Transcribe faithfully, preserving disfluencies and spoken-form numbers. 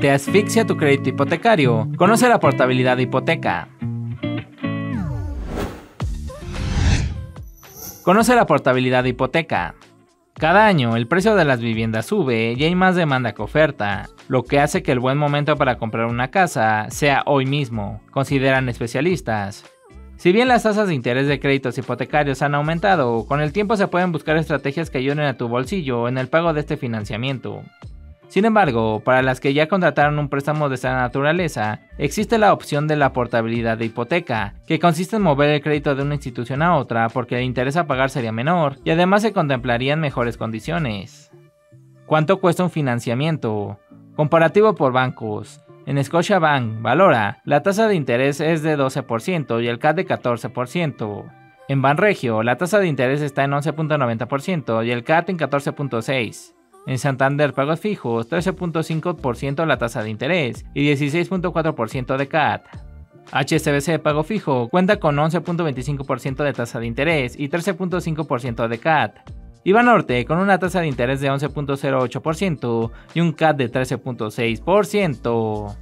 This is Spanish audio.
te asfixia tu crédito hipotecario. Conoce la portabilidad de hipoteca. Conoce la portabilidad de hipoteca. Cada año el precio de las viviendas sube y hay más demanda que oferta, lo que hace que el buen momento para comprar una casa sea hoy mismo, consideran especialistas. Si bien las tasas de interés de créditos hipotecarios han aumentado, con el tiempo se pueden buscar estrategias que ayuden a tu bolsillo en el pago de este financiamiento. Sin embargo, para las que ya contrataron un préstamo de esta naturaleza, existe la opción de la portabilidad de hipoteca, que consiste en mover el crédito de una institución a otra porque el interés a pagar sería menor y además se contemplarían mejores condiciones. ¿Cuánto cuesta un financiamiento? Comparativo por bancos. En Scotiabank, Valora, la tasa de interés es de doce por ciento y el C A T de catorce por ciento. En Banregio, la tasa de interés está en once punto noventa por ciento y el C A T en catorce punto seis por ciento. En Santander pagos fijos, trece punto cinco por ciento la tasa de interés y dieciséis punto cuatro por ciento de C A T. H S B C pago fijo cuenta con once punto veinticinco por ciento de tasa de interés y trece punto cinco por ciento de C A T. Y Banorte con una tasa de interés de once punto cero ocho por ciento y un C A T de trece punto seis por ciento.